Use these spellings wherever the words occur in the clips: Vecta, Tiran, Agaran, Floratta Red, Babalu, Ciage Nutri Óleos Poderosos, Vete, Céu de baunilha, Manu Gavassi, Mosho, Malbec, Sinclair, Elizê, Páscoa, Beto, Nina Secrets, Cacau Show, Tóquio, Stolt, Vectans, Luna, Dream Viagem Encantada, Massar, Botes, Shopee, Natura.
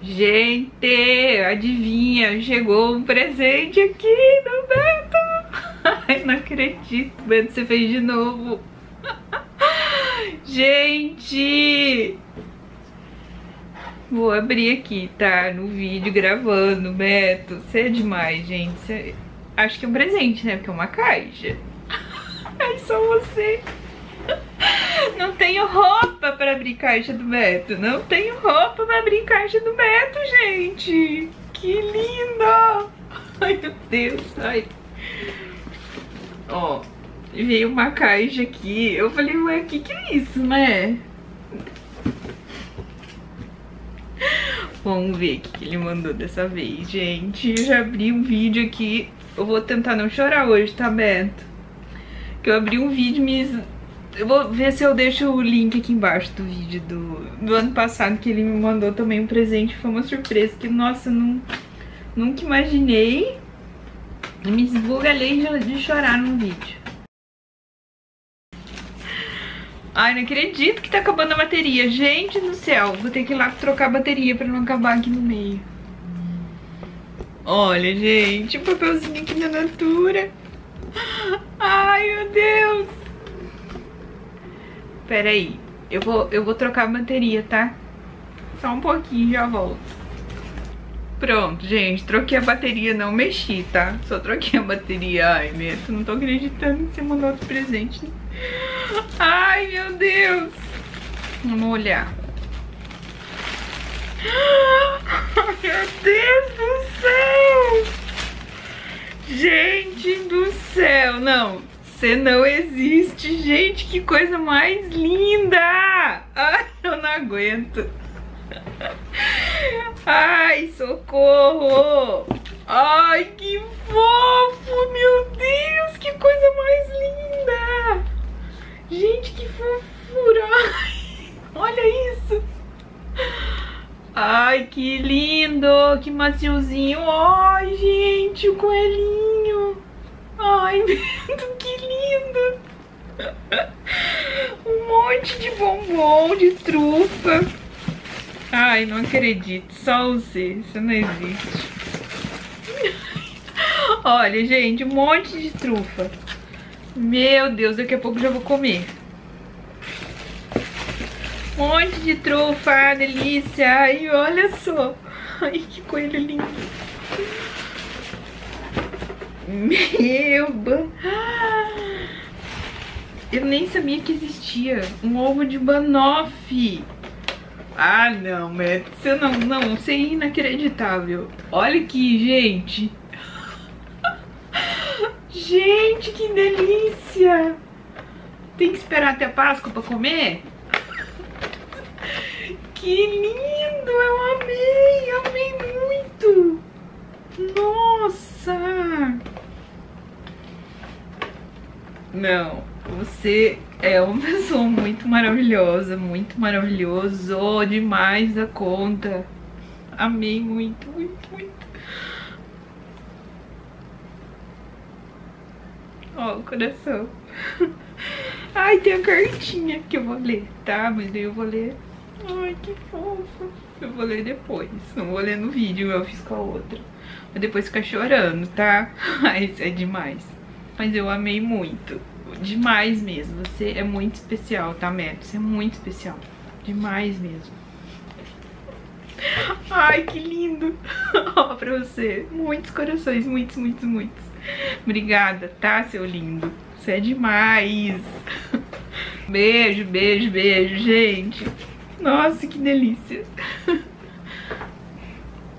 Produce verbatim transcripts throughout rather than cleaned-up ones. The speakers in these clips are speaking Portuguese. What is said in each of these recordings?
Gente, adivinha, chegou um presente aqui do Beto. Ai, não acredito, Beto, você fez de novo. Gente, vou abrir aqui, tá? No vídeo, gravando, Beto. Você é demais, gente. Cê... Acho que é um presente, né? Porque é uma caixa. Ai, só você. Não tenho roupa pra abrir caixa do Beto. Não tenho roupa pra abrir caixa do Beto, gente. Que lindo! Ai, meu Deus. Ai. Ó, veio uma caixa aqui. Eu falei, ué, o que que é isso, né? Vamos ver o que ele mandou dessa vez, gente. Eu já abri um vídeo aqui. Eu vou tentar não chorar hoje, tá, Beto? Que eu abri um vídeo, me... eu vou ver se eu deixo o link aqui embaixo do vídeo do, do ano passado, que ele me mandou também um presente. Foi uma surpresa que, nossa, não, nunca imaginei. Me esbugalhei de chorar no vídeo. Ai, não acredito que tá acabando a bateria. Gente do céu, vou ter que ir lá trocar a bateria pra não acabar aqui no meio. Olha, gente, o papelzinho aqui da Natura. Ai, meu Deus. Pera aí, eu vou, eu vou trocar a bateria, tá? Só um pouquinho, já volto. Pronto, gente, troquei a bateria, não mexi, tá? Só troquei a bateria. Ai, Beto, não tô acreditando que você mandou outro presente. Ai, meu Deus. Vamos olhar. Ai, meu Deus do céu. Gente do céu. Não, você não existe. Gente, que coisa mais linda. Ai, eu não aguento. Ai, socorro. Ai, que fofo. Meu Deus, que coisa mais linda. Gente, que fofura! Ai, olha isso! Ai, que lindo! Que maciozinho! Ai, gente, o coelhinho! Ai, Beto, que lindo! Um monte de bombom, de trufa! Ai, não acredito! Só você, você não existe! Olha, gente, um monte de trufa! Meu Deus, daqui a pouco já vou comer. Um monte de trufa, delícia. Ai, olha só. Ai, que coelho lindo. Meu ban... Eu nem sabia que existia um ovo de banoffee. Ah, não, Beto. Você não, não, isso é inacreditável. Olha aqui, gente. Gente, que delícia! Tem que esperar até a Páscoa pra comer? Que lindo! Eu amei! Amei muito! Nossa! Não, você é uma pessoa muito maravilhosa, muito maravilhoso, demais da conta. Amei muito, muito, muito. Ó, oh, o coração. Ai, tem a cartinha que eu vou ler, tá? Mas daí eu vou ler. Ai, que fofo. Eu vou ler depois. Não vou ler no vídeo, eu fiz com a outra. Mas depois ficar chorando, tá? Ai, é demais. Mas eu amei muito. Demais mesmo. Você é muito especial, tá, Beto? Você é muito especial. Demais mesmo. Ai, que lindo. Ó, pra você. Muitos corações, muitos, muitos, muitos. Obrigada, tá, seu lindo? Você é demais. Beijo, beijo, beijo, gente. Nossa, que delícia.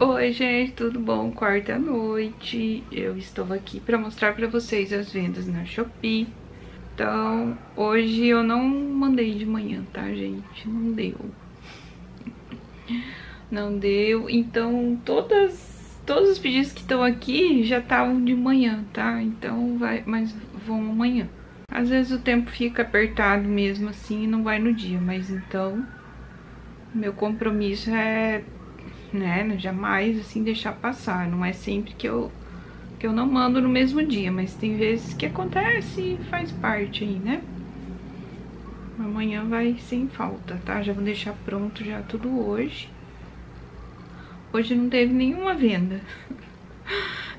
Oi, gente, tudo bom? Quarta-noite. Eu estou aqui pra mostrar pra vocês as vendas na Shopee. Então, hoje eu não mandei de manhã, tá, gente? Não deu. Não deu. Então, todas... Todos os pedidos que estão aqui já estavam de manhã, tá? Então vai, mas vão amanhã. Às vezes o tempo fica apertado mesmo assim e não vai no dia, mas então meu compromisso é, né, jamais assim deixar passar. Não é sempre que eu, que eu não mando no mesmo dia, mas tem vezes que acontece e faz parte aí, né? Amanhã vai sem falta, tá? Já vou deixar pronto já tudo hoje. hoje não teve nenhuma venda.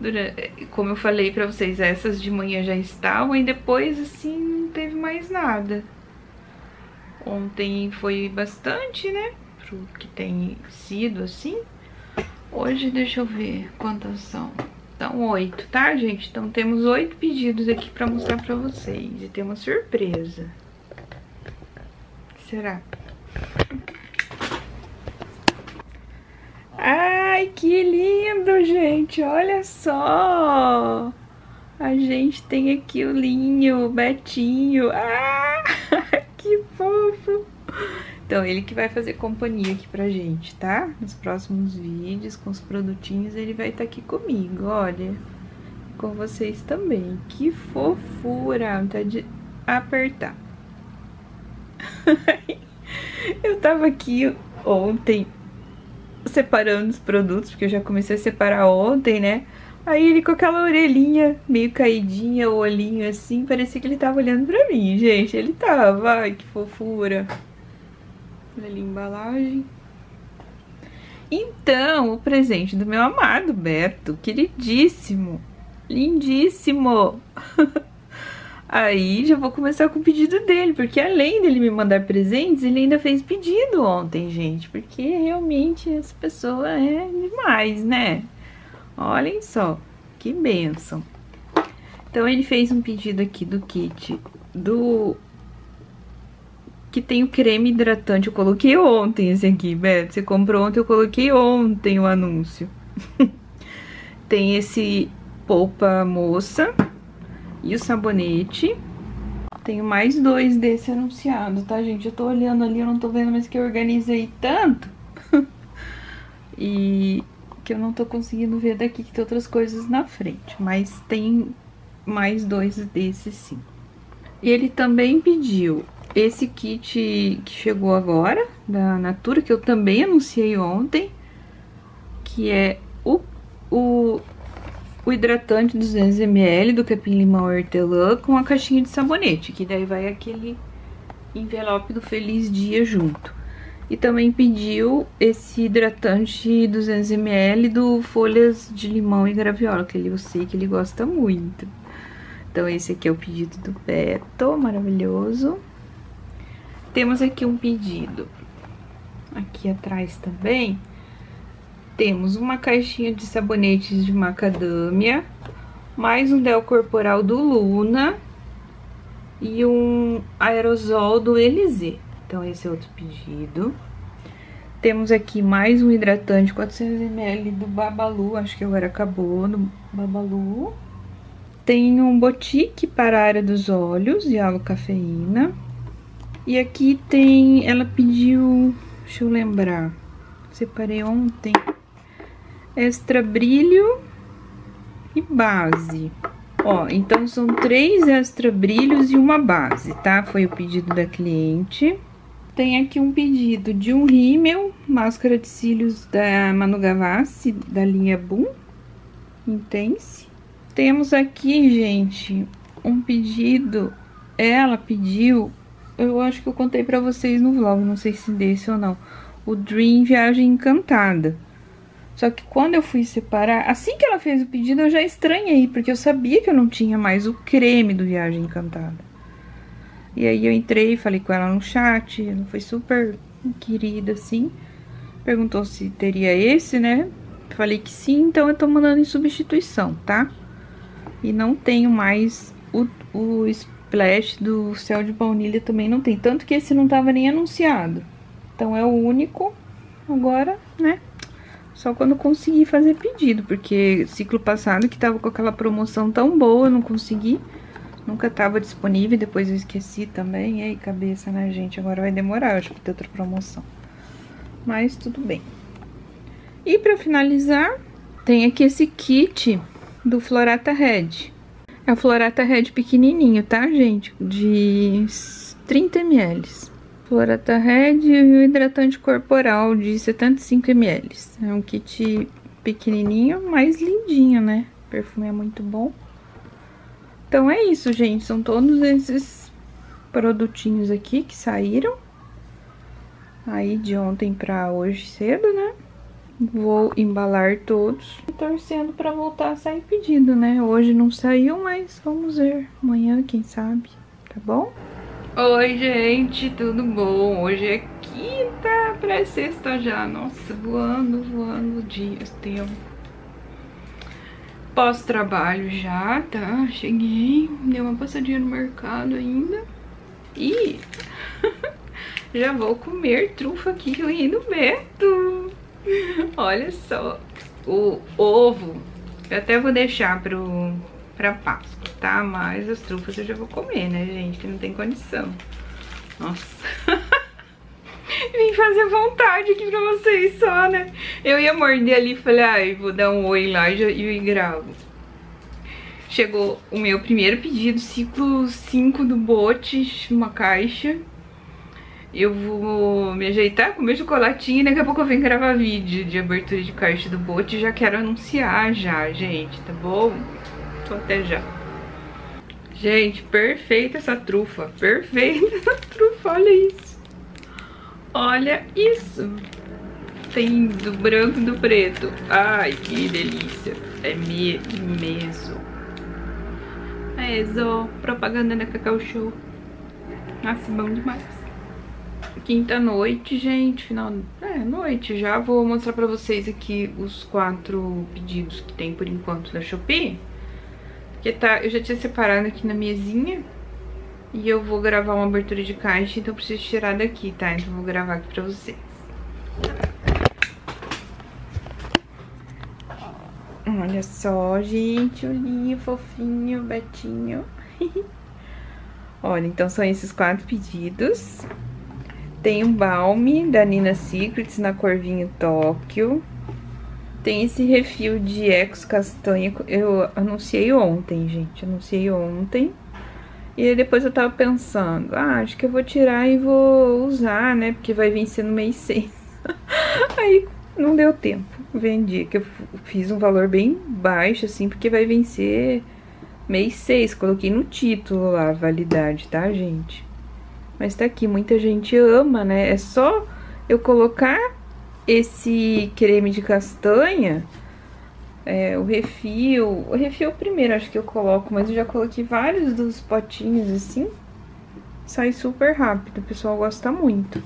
Durante, como eu falei pra vocês, essas de manhã já estavam e depois assim não teve mais nada. Ontem foi bastante, né, pro que tem sido assim. Hoje deixa eu ver quantas são. Então oito, tá, gente? Então temos oito pedidos aqui pra mostrar pra vocês. E tem uma surpresa. Será? Ai, que lindo, gente! Olha só! A gente tem aqui o Linho, o Betinho. Ah, que fofo! Então, ele que vai fazer companhia aqui pra gente, tá? Nos próximos vídeos, com os produtinhos, ele vai estar aqui comigo, olha. Com vocês também. Que fofura! Tá de apertar. Eu tava aqui ontem separando os produtos, porque eu já comecei a separar ontem, né? Aí ele com aquela orelhinha meio caidinha, o olhinho assim, parecia que ele tava olhando pra mim, gente. Ele tava, ai, que fofura. Olha ali a embalagem. Então, o presente do meu amado Beto, queridíssimo, lindíssimo. Aí já vou começar com o pedido dele, porque além dele me mandar presentes, ele ainda fez pedido ontem, gente. Porque realmente essa pessoa é demais, né? Olhem só, que bênção. Então ele fez um pedido aqui do kit do... que tem o creme hidratante, eu coloquei ontem esse aqui, Beto, você comprou ontem, eu coloquei ontem o anúncio. Tem esse polpa moça e o sabonete. Tenho mais dois desse anunciado, tá, gente? Eu tô olhando ali, eu não tô vendo, mas que eu organizei tanto. E que eu não tô conseguindo ver daqui, que tem outras coisas na frente, mas tem mais dois desses, sim. E ele também pediu esse kit que chegou agora, da Natura, que eu também anunciei ontem, que é o, o, o hidratante duzentos mililitros do capim-limão hortelã com a caixinha de sabonete, que daí vai aquele envelope do Feliz Dia junto. E também pediu esse hidratante duzentos mililitros do folhas de limão e graviola, que ele, eu sei que ele gosta muito. Então esse aqui é o pedido do Beto, maravilhoso. Temos aqui um pedido, aqui atrás também, temos uma caixinha de sabonetes de macadâmia, mais um gel corporal do Luna e um aerosol do Elizê. Então esse é outro pedido. Temos aqui mais um hidratante quatrocentos mililitros do Babalu, acho que agora acabou, do Babalu. Tem um botique para a área dos olhos e alocafeína. E aqui tem, ela pediu, deixa eu lembrar, separei ontem, extra brilho e base. Ó, então são três extra brilhos e uma base, tá? Foi o pedido da cliente. Tem aqui um pedido de um rímel, máscara de cílios da Manu Gavassi, da linha Boom Intense. Temos aqui, gente, um pedido, ela pediu... Eu acho que eu contei pra vocês no vlog, não sei se desse ou não, o Dream Viagem Encantada. Só que quando eu fui separar, assim que ela fez o pedido, eu já estranhei, porque eu sabia que eu não tinha mais o creme do Viagem Encantada. E aí eu entrei, falei com ela no chat, ela foi super querida, assim. Perguntou se teria esse, né? Falei que sim, então eu tô mandando em substituição, tá? E não tenho mais o... o Flash do Céu de Baunilha também não tem, tanto que esse não tava nem anunciado. Então é o único agora, né? Só quando conseguir fazer pedido, porque ciclo passado que tava com aquela promoção tão boa, eu não consegui. Nunca tava disponível, depois eu esqueci também. Ei, cabeça, né, gente? Agora vai demorar, eu acho que tem outra promoção. Mas tudo bem. E pra finalizar, tem aqui esse kit do Floratta Red. É a Floratta Red pequenininho, tá, gente? De trinta mililitros. Floratta Red e o hidratante corporal de setenta e cinco mililitros. É um kit pequenininho, mas lindinho, né? O perfume é muito bom. Então é isso, gente. São todos esses produtinhos aqui que saíram aí de ontem pra hoje cedo, né? Vou embalar todos. E torcendo pra voltar a sair pedido, né? Hoje não saiu, mas vamos ver. Amanhã, quem sabe, tá bom? Oi, gente, tudo bom? Hoje é quinta, pré-sexta já. Nossa, voando, voando dias, tempo. Pós-trabalho já, tá? Cheguei, dei uma passadinha no mercado ainda. E já vou comer trufa aqui que eu ri no Beto. Olha só, o ovo eu até vou deixar pro, pra Páscoa, tá? Mas as trufas eu já vou comer, né, gente? Que não tem condição. Nossa. Vim fazer vontade aqui pra vocês só, né? Eu ia morder ali e falei, ai, vou dar um oi lá e gravo. Chegou o meu primeiro pedido, ciclo cinco do Botes, uma caixa. Eu vou me ajeitar, comer chocolatinho e daqui a pouco eu venho gravar vídeo de abertura de caixa do Bote. Já quero anunciar já, gente, tá bom? Então até já. Gente, perfeita essa trufa, perfeita essa trufa, olha isso. Olha isso. Tem do branco e do preto. Ai, que delícia. É me meso. É só propaganda da Cacau Show. Nossa, bom demais. Quinta noite, gente, final... É, noite já. Vou mostrar pra vocês aqui os quatro pedidos que tem por enquanto da Shopee. Porque tá... Eu já tinha separado aqui na mesinha. E eu vou gravar uma abertura de caixa, então eu preciso tirar daqui, tá? Então eu vou gravar aqui pra vocês. Olha só, gente, olhinho fofinho, Betinho. Olha, então são esses quatro pedidos. Tem um balme da Nina Secrets na cor vinho Tóquio. Tem esse refil de Ecos Castanha. Eu anunciei ontem, gente. Anunciei ontem. E depois eu tava pensando, ah, acho que eu vou tirar e vou usar, né? Porque vai vencer no mês seis. Aí não deu tempo. Vendi, que eu fiz um valor bem baixo, assim, porque vai vencer mês seis. Coloquei no título lá a validade, tá, gente? Mas tá aqui, muita gente ama, né? É só eu colocar esse creme de castanha, é, o refil... O refil é o primeiro, acho que eu coloco, mas eu já coloquei vários dos potinhos assim. Sai super rápido, o pessoal gosta muito.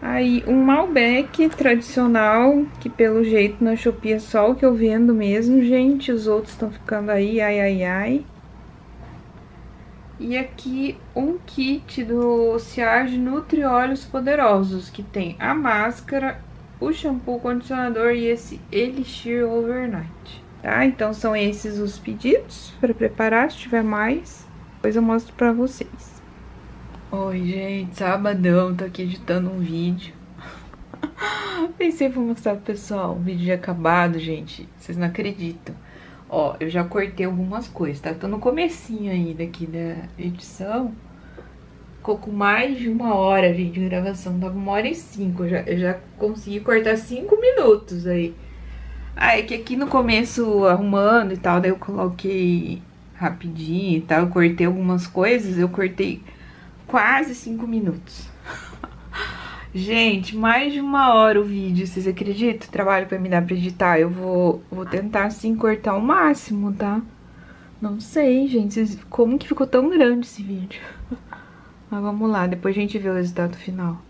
Aí, um Malbec tradicional, que pelo jeito na Shopee é só o que eu vendo mesmo, gente. Os outros estão ficando aí, ai, ai, ai. E aqui um kit do Ciage Nutri Óleos Poderosos, que tem a máscara, o shampoo, o condicionador e esse Elixir Overnight. Tá? Então são esses os pedidos para preparar, se tiver mais, depois eu mostro pra vocês. Oi, gente, sabadão, tô aqui editando um vídeo. Pensei em mostrar pro pessoal, o vídeo já acabado, gente, vocês não acreditam. Ó, eu já cortei algumas coisas, tá? Tô no comecinho ainda aqui da edição. Ficou com mais de uma hora, gente, de gravação. Tava uma hora e cinco. Eu já, eu já consegui cortar cinco minutos aí. Ah, é que aqui no começo, arrumando e tal, daí eu coloquei rapidinho e tal. Eu cortei algumas coisas, eu cortei quase cinco minutos. Gente, mais de uma hora o vídeo, vocês acreditam? O trabalho pra me dar pra editar, eu vou, vou tentar, assim, cortar o máximo, tá? Não sei, gente, vocês, como que ficou tão grande esse vídeo? Mas vamos lá, depois a gente vê o resultado final.